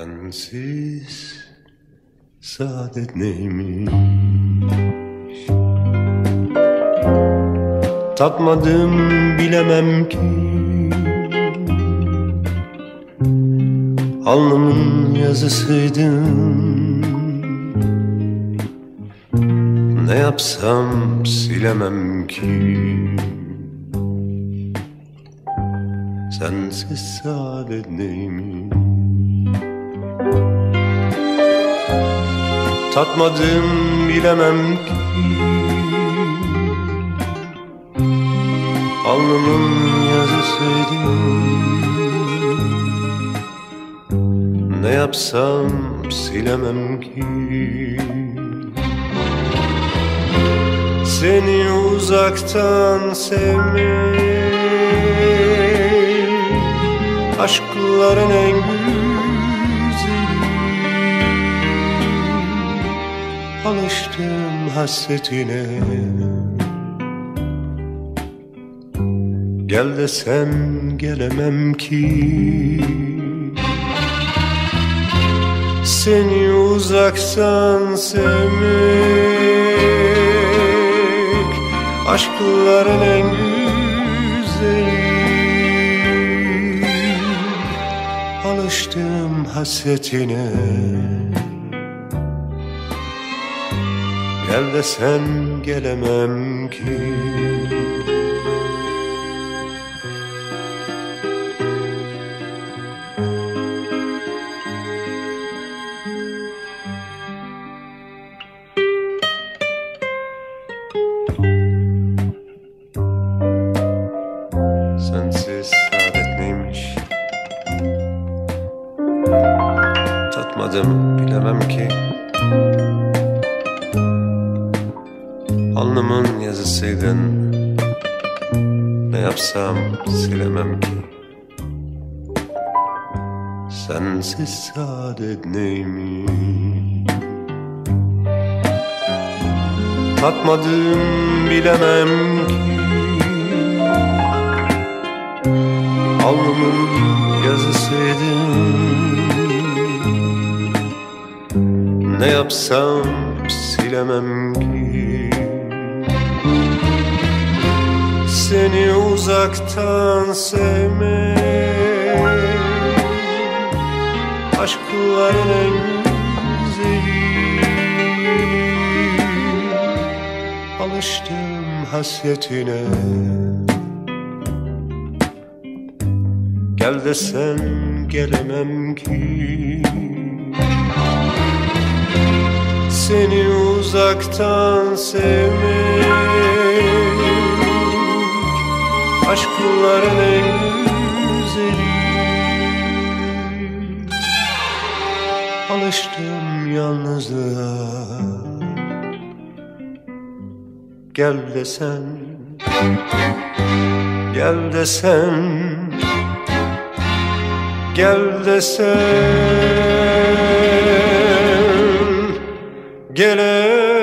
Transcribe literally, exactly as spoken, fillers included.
Sensiz saadet neymiş? Tatmadım bilemem ki alnımın yazısıydın. Ne yapsam silemem ki sensiz saadet neymiş? Tatmadım bilemem ki alnımın yazısıydın. Ne yapsam silemem ki seni uzaktan sevmek, aşkların en güzeli. Alıştım hasretine, gel desem gelemem ki. Seni uzaktan sevmek, aşkların en güzeli. Alıştım hasretine, gel desen gelemem ki. Sensiz saadet neymiş? Tatmadım bilemem ki alnımın yazısıydın. Ne yapsam silemem ki sensiz saadet neymiş? Tatmadım bilemem ki alnımın yazısıydın. Ne yapsam silemem ki seni uzaktan sevmek, aşkların en güzeli. Alıştım hasretine, gel desen gelemem ki. Seni uzaktan sevmek, aşkların en güzeli. Alıştım yalnızlığa, gel desen, gel desen, gel desen, gel.